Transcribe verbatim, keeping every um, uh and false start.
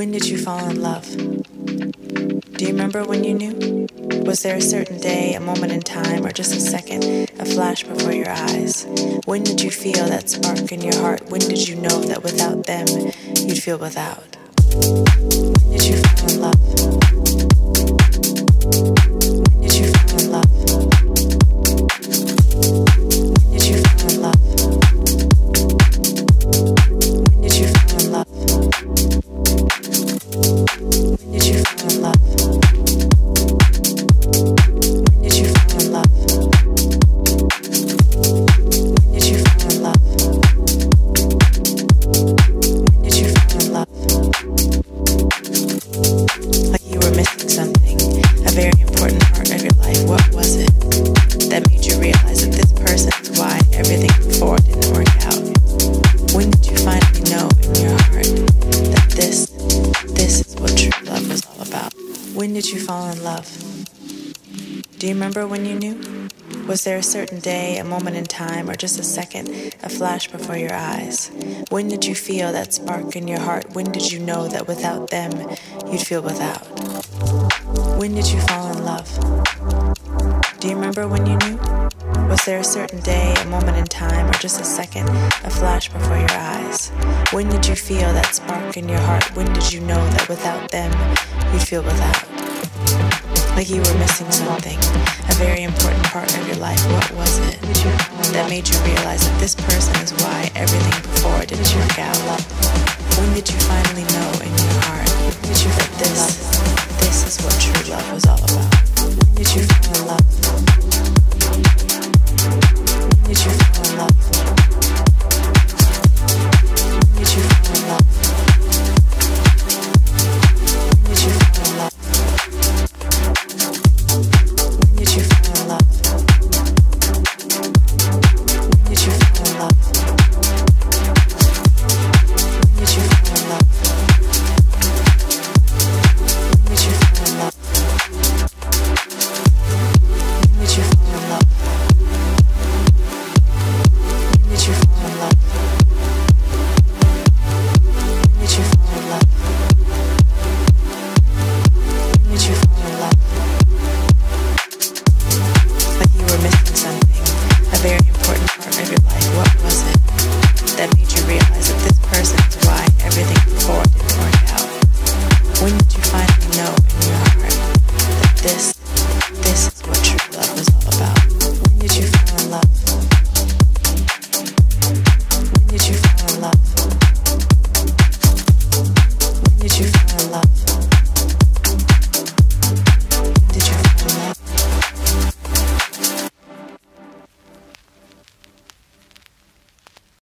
When did you fall in love? Do you remember when you knew? Was there a certain day, a moment in time, or just a second, a flash before your eyes? When did you feel that spark in your heart? When did you know that without them, you'd feel without? When did you fall in love? When did you fall in love? Was there a certain day, a moment in time, or just a second, a flash before your eyes? When did you feel that spark in your heart? When did you know that without them, you'd feel without? When did you fall in love? Do you remember when you knew? Was there a certain day, a moment in time, or just a second, a flash before your eyes? When did you feel that spark in your heart? When did you know that without them, you'd feel without? Like you were missing something, a very important part of your life. What was it that made you realize that this person is why everything before didn't work out? When did you finally know in your heart that this, this is what true love was all about? When did you fall in love? When did you fall in love? When did you fall in love? When did you fall in love? That made you realize that this person is why everything before didn't work out. When